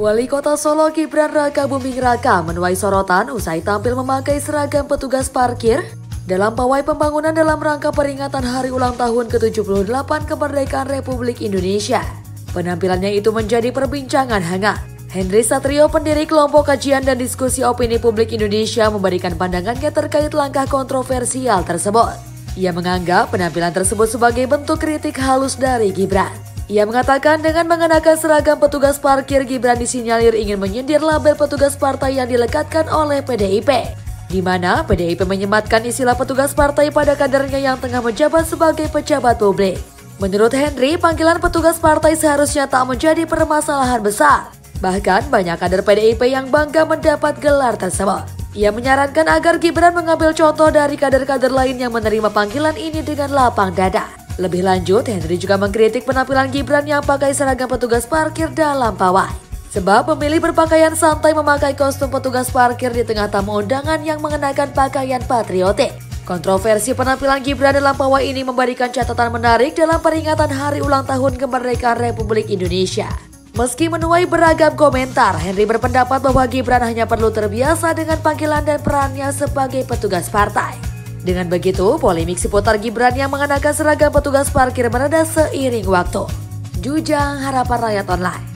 Wali Kota Solo Gibran Rakabuming Raka menuai sorotan usai tampil memakai seragam petugas parkir dalam Pawai Pembangunan dalam rangka peringatan Hari Ulang Tahun ke-78 Kemerdekaan Republik Indonesia. Penampilannya itu menjadi perbincangan hangat. Hendri Satrio, pendiri Kelompok Kajian dan Diskusi Opini Publik Indonesia, memberikan pandangannya terkait langkah kontroversial tersebut. Ia menganggap penampilan tersebut sebagai bentuk kritik halus dari Gibran. Ia mengatakan dengan mengenakan seragam petugas parkir, Gibran disinyalir ingin menyindir label petugas partai yang dilekatkan oleh PDIP. Di mana PDIP menyematkan istilah petugas partai pada kadernya yang tengah menjabat sebagai pejabat publik. Menurut Hendri, panggilan petugas partai seharusnya tak menjadi permasalahan besar. Bahkan banyak kader PDIP yang bangga mendapat gelar tersebut. Ia menyarankan agar Gibran mengambil contoh dari kader-kader lain yang menerima panggilan ini dengan lapang dada. Lebih lanjut, Hendri juga mengkritik penampilan Gibran yang pakai seragam petugas parkir dalam pawai. Sebab pemilih berpakaian santai memakai kostum petugas parkir di tengah tamu undangan yang mengenakan pakaian patriotik. Kontroversi penampilan Gibran dalam pawai ini memberikan catatan menarik dalam peringatan Hari Ulang Tahun Kemerdekaan Republik Indonesia. Meski menuai beragam komentar, Hendri berpendapat bahwa Gibran hanya perlu terbiasa dengan panggilan dan perannya sebagai petugas partai. Dengan begitu, polemik seputar Gibran yang mengenakan seragam petugas parkir mereda seiring waktu. Jujang Harapan Rakyat Online.